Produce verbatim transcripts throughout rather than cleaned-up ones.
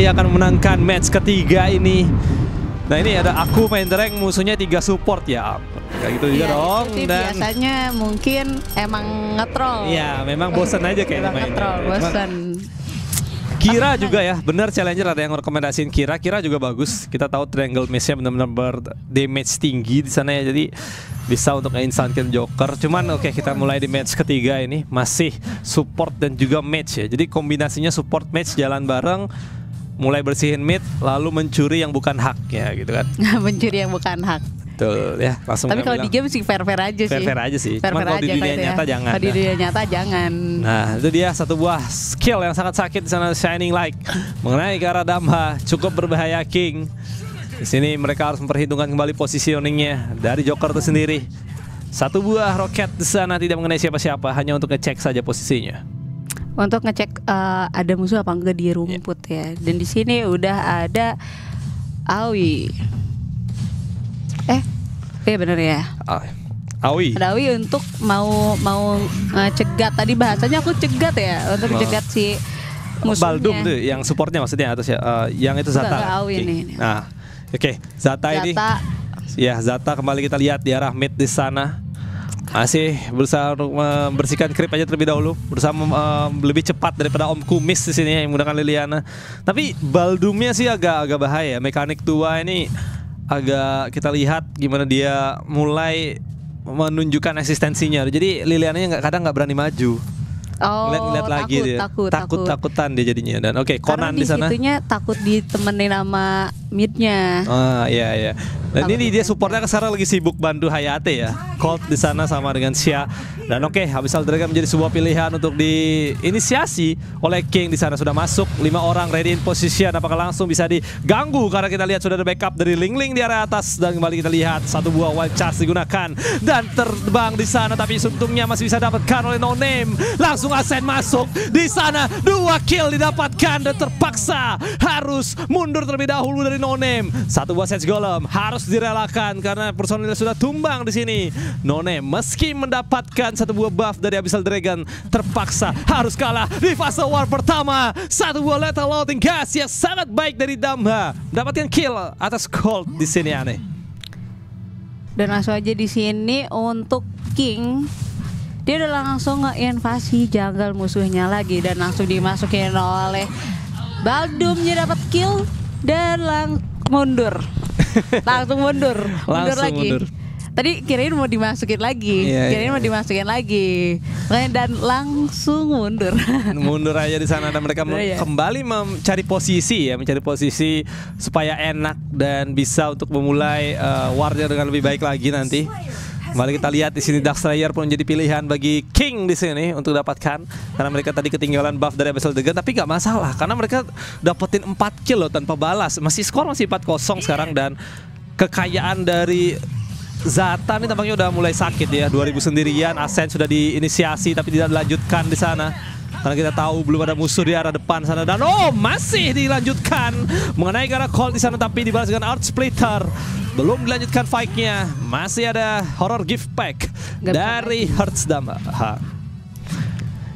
Hayate akan menangkan match ketiga ini. Nah ini ada aku main rank, musuhnya tiga support ya. Kayak gitu juga ya, dong. Dan biasanya mungkin emang ngetrol. Iya, memang bosen aja kayaknya main. Ngetrol, bosen. Kira juga ya, bener Challenger ada yang rekomendasiin Kira. Kira juga bagus. Kita tahu triangle match-nya benar-benar berdamage tinggi di sana ya. Jadi bisa untuk nge-instankan Joker. Cuman oke okay, kita mulai di match ketiga ini masih support dan juga match ya. Jadi kombinasinya support match jalan bareng. Mulai bersihin mid, lalu mencuri yang bukan haknya gitu kan. Mencuri yang bukan hak. Betul ya, langsung. Tapi kalau di game sih fair-fair aja sih. Fair-fair aja sih. Fair-fair aja. Kalau di dunia nyata jangan. Kalau di dunia nyata jangan. Nah itu dia satu buah skill yang sangat sakit di sana, Shining Light mengenai ke arah Damha, cukup berbahaya King. Di sini mereka harus memperhitungkan kembali positioningnya dari Joker itu sendiri. Satu buah roket di sana tidak mengenai siapa-siapa, hanya untuk ngecek saja posisinya. Untuk ngecek uh, ada musuh apa enggak di rumput yeah. ya. Dan di sini udah ada Aoi. Eh, iya bener ya. Aoi. Ada Aoi untuk mau mau cegat. Tadi bahasanya aku cegat ya, untuk cegat si musuhnya. Baldum tuh yang supportnya maksudnya atau uh, yang itu Zata. Aoi okay. ini, ini. Nah, oke, okay. Zata, Zata ini. Ya, Zata kembali kita lihat di arah mid di sana. Masih berusaha untuk membersihkan creep aja terlebih dahulu, berusaha um, lebih cepat daripada Om Kumis di sini yang menggunakan Liliana. Tapi Baldumnya sih agak agak bahaya. Mekanik tua ini agak kita lihat gimana dia mulai menunjukkan eksistensinya. Jadi Liliana nggak kadang nggak berani maju. Oh, lihat-lihat lagi takut, dia. Takut, takut, takutan dia jadinya. Dan oke, okay, Conan di sana. Karena takut ditemenin sama midnya. Ah, iya iya. Dan takut ini dia supportnya sekarang lagi sibuk bantu Hayate ya. Colt di sana sama dengan Shia. Dan oke, okay, Abyssal Dragon menjadi sebuah pilihan untuk diinisiasi oleh King di sana. Sudah masuk lima orang ready in position. Apakah langsung bisa diganggu? Karena kita lihat sudah ada backup dari Ling-ling di arah atas. Dan kembali kita lihat satu buah wild charge digunakan dan terbang di sana. Tapi untungnya masih bisa dapatkan oleh No Name. Langsung Asen masuk di sana, dua kill didapatkan dan terpaksa harus mundur terlebih dahulu dari No Name. Satu buah set golem harus direlakan karena personilnya sudah tumbang di sini. No Name meski mendapatkan satu buah buff dari Abyssal Dragon terpaksa harus kalah di fase war pertama. Satu buah lethal loading gas yang sangat baik dari Damha mendapatkan kill atas Colt di sini aneh. Dan langsung aja di sini untuk King. Dia udah langsung ngeinvasi jungle musuhnya lagi dan langsung dimasukin oleh Baldum. Dia dapat kill dan lang mundur. Langsung mundur. Mundur langsung lagi. Mundur. Tadi kirain mau dimasukin lagi, yeah, kirain yeah. mau dimasukin lagi, dan langsung mundur. Mundur aja di sana dan mereka yeah, yeah. kembali mencari posisi ya, mencari posisi supaya enak dan bisa untuk memulai uh, warnya dengan lebih baik lagi nanti. Kembali kita lihat di sini Dark Slayer pun jadi pilihan bagi King di sini untuk dapatkan karena mereka tadi ketinggalan buff dari Abyssal Dragon, tapi nggak masalah karena mereka dapetin empat kill loh tanpa balas. Masih skor masih empat kosong sekarang dan kekayaan dari Zata ini tampaknya udah mulai sakit ya. dua ribu sendirian, Ascent sudah diinisiasi tapi tidak dilanjutkan di sana. Karena kita tahu belum ada musuh di arah depan sana dan oh masih dilanjutkan mengenai arah Colt di sana tapi dibalas dengan Arc Splitter. Belum dilanjutkan fight-nya. Masih ada horror gift pack gak dari Hertz Dama.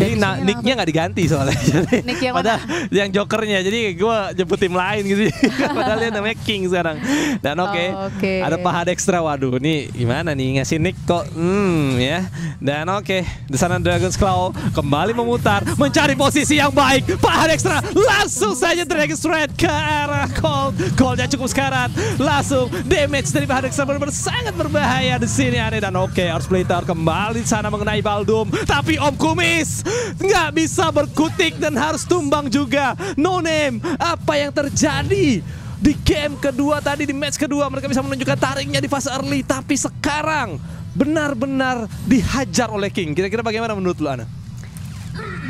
Jadi nick-nya nggak diganti soalnya. Nick yang padahal mana? Yang jokernya. Jadi gue jemput tim lain gitu. Padahal dia namanya King sekarang. Dan oke, okay, oh, okay. ada paha Dextra. Waduh, ini gimana nih ngasih nick kok? Hmm, ya. Dan oke, okay, di sana Dragon's Claw kembali memutar, mencari posisi yang baik. Paha Dextra langsung saja Dragon's Red ke arah Colt. Coltnya cukup sekarat. Langsung damage dari paha Dextra benar-benar sangat berbahaya di sini aneh. Dan oke, okay, Arc Splitter kembali di sana mengenai Baldum. Tapi Om Kumis nggak bisa berkutik dan harus tumbang juga. No Name, apa yang terjadi di game kedua tadi, di match kedua mereka bisa menunjukkan tariknya di fase early, tapi sekarang benar-benar dihajar oleh King. Kira-kira bagaimana menurut lu, Ana?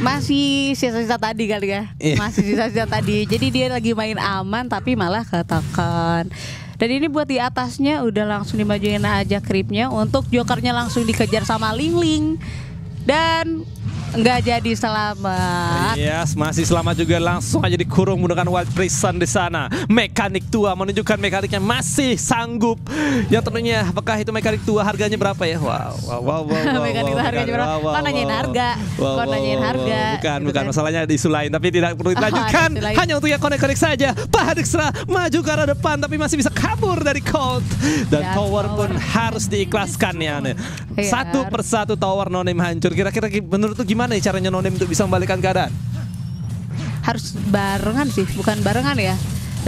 Masih sisa-sisa tadi kali ya, yeah. masih sisa-sisa tadi. Jadi dia lagi main aman tapi malah katakan. Dan ini buat di atasnya udah langsung dimajuin aja creepnya. Untuk jokernya langsung dikejar sama Ling-ling. Dan Nggak jadi selamat. Yes, masih selamat juga, langsung aja dikurung menggunakan White Prison di sana. Mekanik tua menunjukkan mekaniknya masih sanggup. Yang tentunya apakah itu mekanik tua harganya berapa ya? Wow, wow, wow, wow, wow. Mekanik tua harganya berapa? Kau nanyain harga, kau nanyain harga. Bukan, bukan, masalahnya isu lain, tapi tidak perlu dilanjutkan. Hanya untuk yang konek-konek saja. Pak Hadikstra maju ke arah depan, tapi masih bisa kabur dari Colt. Dan tower pun harus diikhlaskan ya. Satu persatu tower nonim hancur. Kira-kira menurut gimana? Gimana caranya nonim untuk bisa membalikkan keadaan? Harus barengan sih, bukan barengan ya.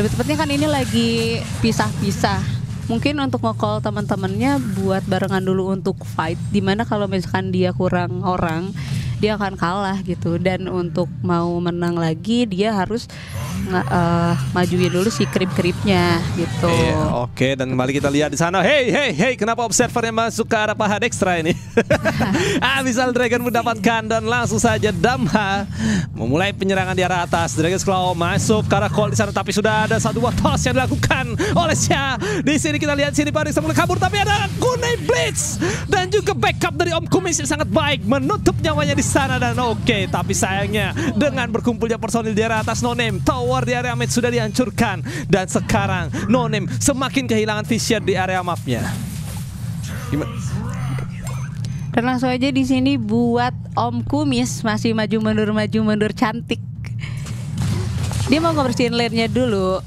Lebih tepatnya kan ini lagi pisah-pisah. Mungkin untuk nge-call teman-temannya buat barengan dulu untuk fight. Dimana kalau misalkan dia kurang orang, dia akan kalah gitu. Dan untuk mau menang lagi, dia harus uh, majuin dulu si krip-kripnya gitu. Yeah, Oke, okay. Dan kembali kita lihat di sana. Hey, hey, hey, kenapa observernya masuk ke arah paha Dextra ini? Abyssal Dragon mendapatkan dan langsung saja Damha memulai penyerangan di arah atas. Dragon's Claw masuk ke arah Colt di sana, tapi sudah ada satu watos yang dilakukan oleh Shia. Di sini kita lihat sini Paris mulai kabur, tapi ada Kunai Blitz dan juga backup dari Om Kumis yang sangat baik menutup nyawanya di sana dan oke, okay. Tapi sayangnya dengan berkumpulnya personil di arah atas Nonim, tower di area mid sudah dihancurkan dan sekarang Nonim semakin kehilangan vision di area mapnya. Gimana? Dan langsung aja di sini buat Om Kumis masih maju mundur maju mundur cantik. Dia mau ngebersihin lane-nya dulu.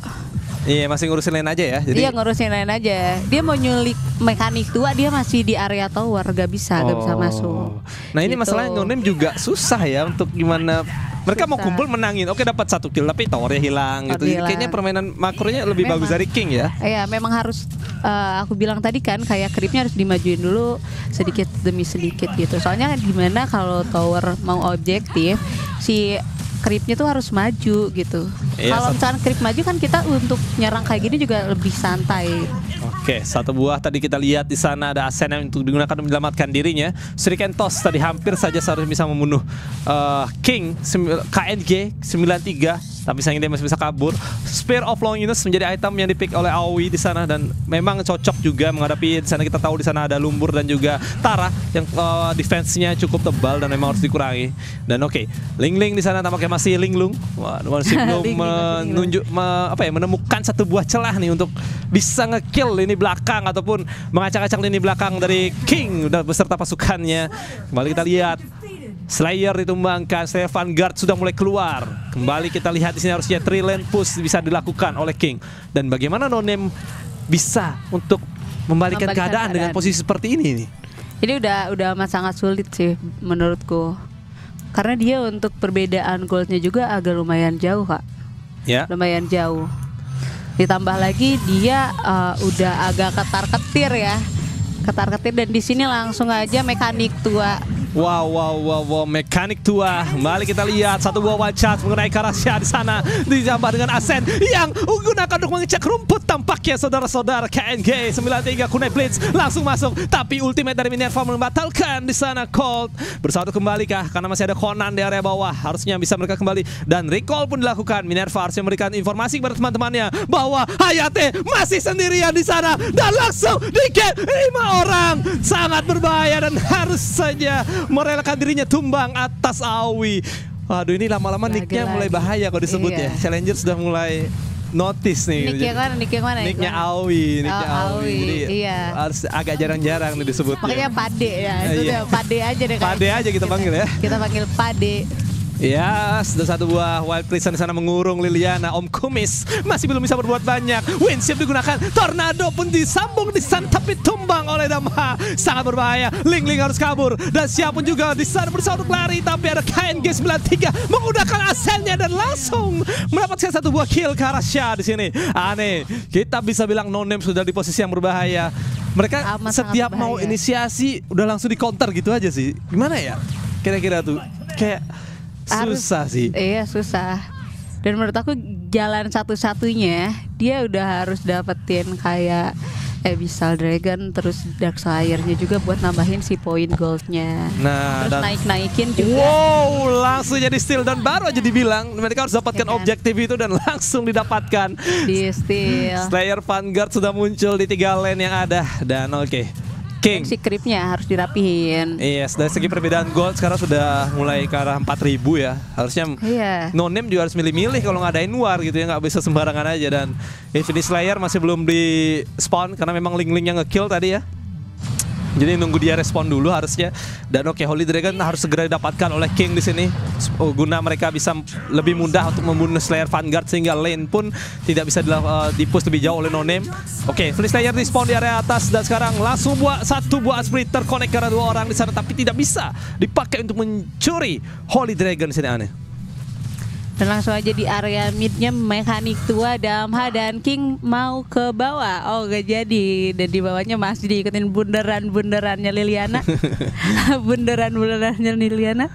Iya, masih ngurusin lane aja ya. Jadi... Iya, ngurusin lane aja. Dia mau nyulik mekanik tua, dia masih di area tower, gak bisa, oh. gak bisa masuk. Nah ini gitu. Masalahnya nonim juga susah ya untuk gimana. Mereka susah. Mau kumpul menangin, oke dapat satu kill tapi towernya hilang gitu. Jadi kayaknya permainan makronya lebih memang bagus dari King ya. Iya, memang harus uh, aku bilang tadi kan kayak creepnya harus dimajuin dulu sedikit demi sedikit gitu. Soalnya gimana kalau tower mau objektif si creepnya tuh harus maju gitu. Iya, kalau misalkan creep maju kan kita untuk nyerang kayak gini juga lebih santai. Oke, satu buah tadi kita lihat di sana ada Asen yang untuk digunakan untuk menyelamatkan dirinya. Shuriken Toss tadi hampir saja seharusnya bisa membunuh uh, King K N G sembilan tiga, tapi sayangnya dia masih bisa kabur. Spear of Longinus menjadi item yang dipick oleh Aoi di sana dan memang cocok juga menghadapi di sana kita tahu di sana ada Lumbur dan juga Tara yang uh, defense-nya cukup tebal dan memang harus dikurangi. Dan oke, okay, Ling-ling di sana tampaknya masih linglung, masih belum menunjuk me, apa ya menemukan satu buah celah nih untuk bisa ngekill lini belakang ataupun mengacak-acak lini belakang dari King udah beserta pasukannya. Kembali kita lihat Slayer ditumbangkan, Slayer Vanguard sudah mulai keluar. Kembali kita lihat di sini harusnya three lane push bisa dilakukan oleh King dan bagaimana nonim bisa untuk membalikkan, membalikkan keadaan, keadaan dengan posisi seperti ini nih. Ini udah udah amat sangat sulit sih menurutku. Karena dia untuk perbedaan goldnya juga agak lumayan jauh kak, yeah. lumayan jauh. Ditambah lagi dia uh, udah agak ketar-ketir ya, ketar-ketir dan di sini langsung aja mekanik tua. Wow, wow, wow, wow, mekanik tua. Mari kita lihat satu buah wacat mengenai Karasya di sana dijambah dengan Asen yang menggunakan untuk mengecek rumput tampaknya saudara-saudara. K N G sembilan tiga Kunai Blitz langsung masuk, tapi ultimate dari Minerva membatalkan di sana Colt. Bersatu kembali kah? Karena masih ada Conan di area bawah. Harusnya bisa mereka kembali dan recall pun dilakukan. Minerva harusnya memberikan informasi kepada teman-temannya bahwa Hayate masih sendirian di sana dan langsung di-kill lima orang. Sangat berbahaya dan harus saja merelakan dirinya tumbang atas Awi. Waduh, ini lama-lama nicknya mulai bahaya kalau disebutnya. Iya. Challenger sudah mulai notice nih. Nicknya mana? Nicknya mana? Nicknya Awi. Nicknya oh, Awi. Awi. Jadi iya. Harus agak jarang-jarang nih disebutnya. Makanya Pade ya. Itu iya. Pade aja deh. Pade aja kita, kita panggil ya. Kita panggil Pade. Ya, yes, sudah satu buah Wild Prison di sana mengurung Liliana. Om Kumis masih belum bisa berbuat banyak. Windshield digunakan, tornado pun disambung di sana tapi tumbang oleh Damha. Sangat berbahaya. Ling-ling harus kabur dan Shia pun juga di sana berusaha untuk lari tapi ada K N G sembilan tiga menggunakan asalnya dan langsung mendapatkan satu buah kill ke arah Shia di sini. Aneh, kita bisa bilang nonim sudah di posisi yang berbahaya. Mereka amat setiap mau inisiasi udah langsung di counter gitu aja sih. Gimana ya? Kira-kira tuh kayak susah harus, sih. Iya, susah. Dan menurut aku jalan satu-satunya dia udah harus dapetin kayak Abyssal Dragon terus Dark Slayer-nya juga buat nambahin si poin goldnya. Nah, terus naik-naikin juga. Wow, langsung jadi steal dan baru aja dibilang mereka harus dapatkan ya kan? Objektif itu dan langsung didapatkan. Di steal. Slayer Vanguard sudah muncul di tiga lane yang ada dan oke. Okay. King. Si creepnya harus dirapihin. Yes, dari segi perbedaan gold sekarang sudah mulai ke arah empat ribu ya. Harusnya yeah. No Name juga harus milih-milih kalau ngadain war gitu ya, nggak bisa sembarangan aja. Dan Infinite Lair masih belum di spawn karena memang Ling-ling yang nge-kill tadi ya. Jadi nunggu dia respon dulu harusnya. Dan oke, okay, Holy Dragon harus segera didapatkan oleh King di sini guna mereka bisa lebih mudah untuk membunuh Slayer Vanguard sehingga lane pun tidak bisa dipush lebih jauh oleh No Name. Oke, okay, Flash Slayer respawn di area atas dan sekarang langsung buat satu buah splitter connect karena dua orang di sana tapi tidak bisa dipakai untuk mencuri Holy Dragon di sini, aneh. Dan langsung aja di area midnya mekanik tua Damha dan King mau ke bawah. Oh gak jadi. Dan di bawahnya masih diikutin bunderan-bunderannya Liliana. Bunderan-bunderannya Liliana.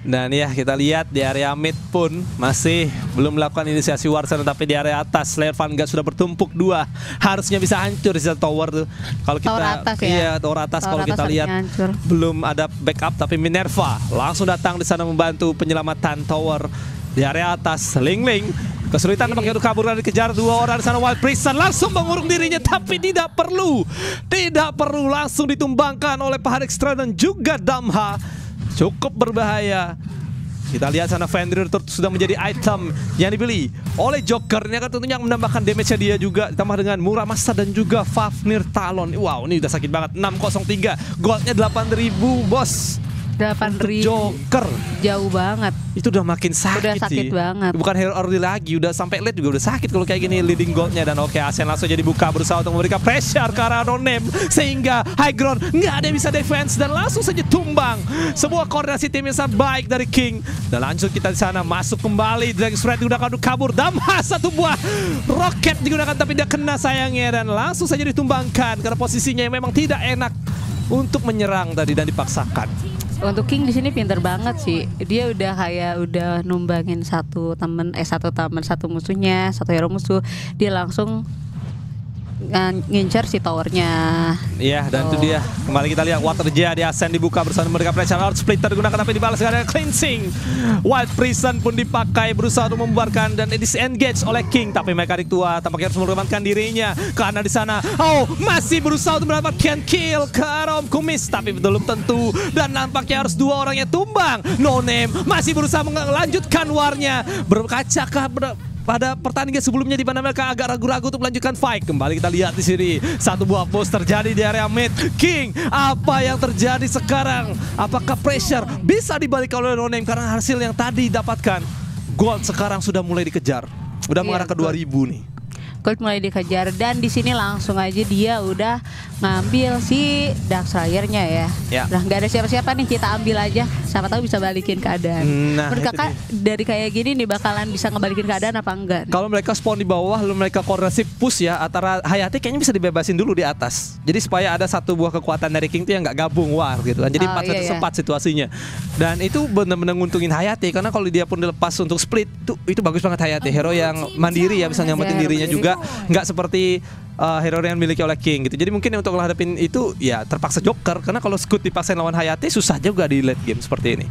Dan ya kita lihat di area mid pun masih belum melakukan inisiasi war sana. Tapi di area atas Slayer Vanguard sudah bertumpuk dua. Harusnya bisa hancur di tower tuh. Kalau kita tower atas ya? Iya tower atas kalau kita lihat hancur. Belum ada backup tapi Minerva langsung datang di sana membantu penyelamatan tower. Di area atas, Ling-ling kesulitan pakai untuk kabur dan dikejar dua orang di sana. White Prison langsung mengurung dirinya tapi tidak perlu. Tidak perlu, langsung ditumbangkan oleh Pahar Extra dan juga Damha. Cukup berbahaya. Kita lihat sana Fandrir sudah menjadi item yang dibeli oleh Joker. Ini akan tentunya menambahkan damage-nya dia juga. Ditambah dengan Murah Masa dan juga Fafnir Talon. Wow, ini udah sakit banget. enam nol tiga, goldnya delapan ribu bos. delapan ribu Joker. Jauh banget. Itu udah makin sakit, udah sakit sih. Banget. Bukan hero early lagi, udah sampai late juga udah sakit kalau kayak gini leading goldnya. Dan oke, okay, Asen langsung jadi buka berusaha untuk memberikan pressure ke arah No Name sehingga high ground nggak ada yang bisa defense dan langsung saja tumbang. Sebuah koordinasi tim yang sangat baik dari King. Dan lanjut kita di sana masuk kembali Dragon Spread digunakan untuk kabur. Damha satu buah roket digunakan tapi tidak kena sayangnya dan langsung saja ditumbangkan karena posisinya yang memang tidak enak untuk menyerang tadi dan dipaksakan. Untuk King di sini pinter banget sih. Dia udah kayak udah numbangin satu temen, eh satu temen satu musuhnya, satu hero musuh. Dia langsung ngincar si towernya. Iya, dan oh. Itu dia. Kembali kita lihat Water J di Ascend dibuka bersama mereka pressure out splitter digunakan tapi dibalas dengan cleansing. White Prison pun dipakai berusaha untuk membuarkan dan disengage oleh King tapi mekanik tua tampaknya harus mengorbankan dirinya karena di sana oh masih berusaha untuk mendapatkan kill ke arah Om Kumis tapi belum tentu dan nampaknya harus dua orangnya tumbang. No Name masih berusaha melanjutkan warnya berkaca ke pada pertandingan sebelumnya di mana mereka agak ragu-ragu untuk melanjutkan fight. Kembali kita lihat di sini satu buah post terjadi di area mid. King, apa yang terjadi sekarang? Apakah pressure bisa dibalik oleh No Name karena hasil yang tadi dapatkan? Gold sekarang sudah mulai dikejar. Udah yeah, mengarah ke dua ribu nih. Gold mulai dikejar dan di sini langsung aja dia udah ngambil si Dark Slayer-nya ya. Ya. Nah, nggak ada siapa-siapa nih, kita ambil aja. Siapa tahu bisa balikin keadaan. Nah, menurut kakak dari kayak gini nih bakalan bisa ngebalikin keadaan apa enggak? Kalau mereka spawn di bawah, lalu mereka koordinasi push ya. Antara Hayate kayaknya bisa dibebasin dulu di atas. Jadi supaya ada satu buah kekuatan dari King tuh yang nggak gabung war gitu kan. Jadi empat satu sempat situasinya. Dan itu benar-benar nguntungin Hayate karena kalau dia pun dilepas untuk split itu itu bagus banget Hayate. Hero yang mandiri ya, bisa nyamatin dirinya juga. Nggak seperti uh, hero yang miliki oleh King gitu. Jadi mungkin untuk menghadapin itu ya terpaksa Joker. Karena kalau Scoot dipaksain lawan Hayate susah juga di late game seperti ini.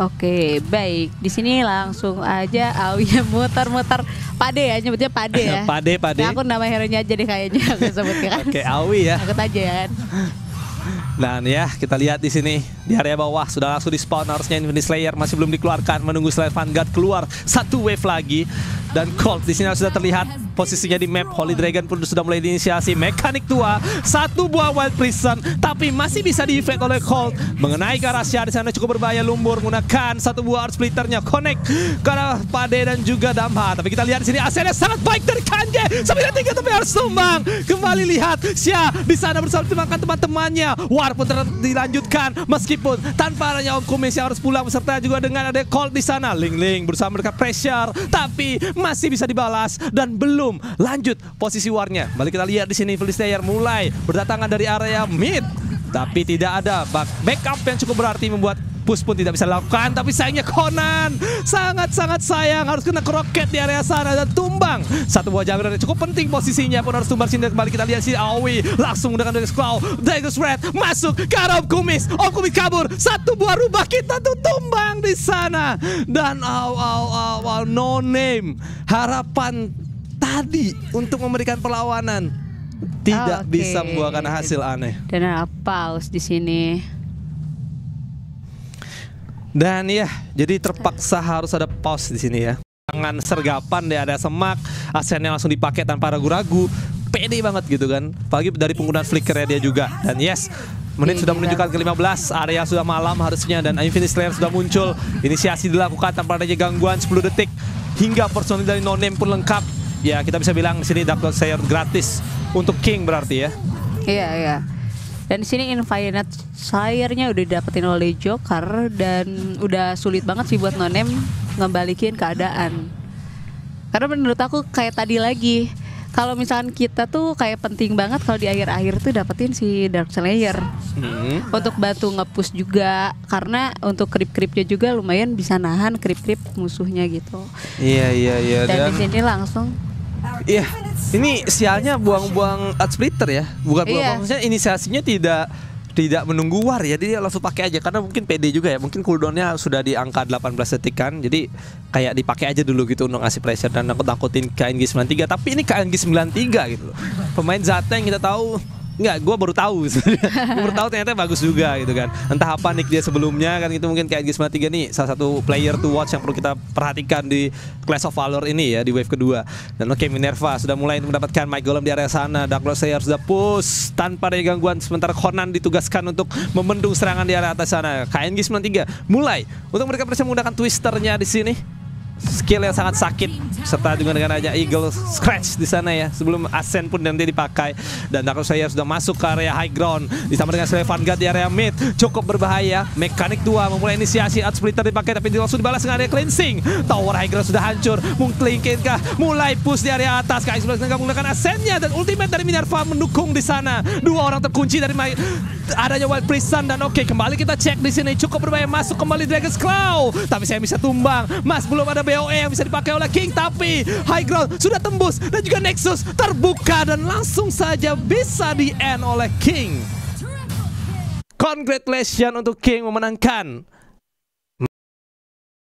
Oke, baik. Di sini langsung aja Awinya muter-muter. Pade ya, nyebutnya Pade ya. Pade, Pade. Nah, aku nama hero-nya aja deh kayaknya aku sebutkan. Oke, Awi ya. Aku aja kan. Dan ya kita lihat di sini di area bawah sudah langsung di spawn harusnya Infinite Slayer masih belum dikeluarkan menunggu Slayer Vanguard keluar satu wave lagi dan Colt di sini sudah terlihat posisinya di map. Holy Dragon pun sudah mulai diinisiasi mekanik tua satu buah Wild Prison tapi masih bisa di-effect oleh Colt mengenai Shia di sana cukup berbahaya lumbur menggunakan satu buah Arc Splitternya connect karena Pade dan juga Damha tapi kita lihat di sini A C-nya sangat baik dari K N G sampai tiga tapi harus tumbang kembali lihat Shia di sana bersama teman-temannya. Pun dilanjutkan meskipun tanpa adanya Om Kumis yang harus pulang beserta juga dengan ada Colt di sana. Ling-ling berusaha mereka pressure tapi masih bisa dibalas dan belum lanjut posisi warnya. Balik kita lihat di sini Felistayer mulai berdatangan dari area mid tapi tidak ada backup yang cukup berarti membuat push pun tidak bisa dilakukan tapi sayangnya Conan sangat-sangat sayang harus kena kroket di area sana dan tumbang satu buah jaminan yang cukup penting posisinya pun harus tumbang sini. Kembali kita lihat si Aoi langsung dengan Dragon's Claw Dragon's Red masuk ke arah Om Kumis. Om Kumis kabur satu buah rubah kita tuh tumbang di sana dan aw aw aw aw No Name harapan tadi untuk memberikan perlawanan tidak oh, okay. bisa membuahkan hasil aneh. Dan ada paus di sini. Dan ya, jadi terpaksa harus ada paus di sini ya. Tangan sergapan deh, ada semak, asennya langsung dipakai tanpa ragu-ragu. Pede banget gitu kan. Apalagi dari penggunaan flickernya dia juga. Dan yes, menit sudah menunjukkan ke lima belas, area sudah malam harusnya, dan Infinite Lair sudah muncul. Inisiasi dilakukan tanpa adanya gangguan, sepuluh detik hingga personil dari No Name pun lengkap. Ya, kita bisa bilang di sini Dark Lord Slayer gratis untuk King berarti ya. Iya, iya. Dan di sini Infinite Lair-nya udah dapetin oleh Joker, dan udah sulit banget sih buat No Name ngembalikin keadaan. Karena menurut aku kayak tadi lagi, kalau misalkan kita tuh kayak penting banget kalau di akhir-akhir tuh dapetin si Dark Slayer hmm. untuk batu ngepush juga, karena untuk creep-creepnya juga lumayan bisa nahan creep-creep musuhnya gitu. Iya iya iya. Dan, dan di sini langsung. Iya. Ini sialnya buang-buang Arc Splitter ya, bukan buang-buang. Maksudnya inisiasinya tidak tidak menunggu war ya, jadi langsung pakai aja karena mungkin P D juga ya. Mungkin cooldownnya sudah di angka delapan belas detik kan, jadi kayak dipakai aja dulu gitu untuk ngasih pressure dan nakut-nakutin K N G sembilan tiga. Tapi ini K N G sembilan tiga gitu loh, pemain Zata yang kita tahu. Enggak, gue baru tahu gue baru tahu ternyata bagus juga gitu kan. Entah apa nick dia sebelumnya kan gitu. Mungkin K N G sembilan tiga nih salah satu player to watch yang perlu kita perhatikan di Clash of Valor ini ya, di wave kedua. Dan oke, okay, Minerva sudah mulai mendapatkan my golem di area sana. Dark Lord Slayer sudah push tanpa ada gangguan, sementara Conan ditugaskan untuk membendung serangan di area atas sana. K N G sembilan tiga mulai untuk mereka bisa menggunakan twisternya di sini. Skill yang sangat sakit, serta dengan dengan aja Eagle Scratch di sana ya, sebelum Ascent pun nanti dipakai. Dan Dark Slayer sudah masuk ke area high ground, ditambah dengan Slayer Vanguard di area mid, cukup berbahaya. Mekanik dua memulai inisiasi, Arc Splitter dipakai tapi langsung dibalas dengan area cleansing. Tower high ground sudah hancur, mungkin kah mulai push di area atas. K N G sembilan tiga menggunakan Ascent-nya dan ultimate dari Minerva mendukung di sana. Dua orang terkunci dari my... adanya White Prison. Dan oke, okay, kembali kita cek di sini cukup berbahaya, masuk kembali Dragon's Claw, tapi saya bisa tumbang. Mas, belum ada B O E yang bisa dipakai oleh King, tapi high ground sudah tembus dan juga Nexus terbuka dan langsung saja bisa di-end oleh King. Congratulations untuk King memenangkan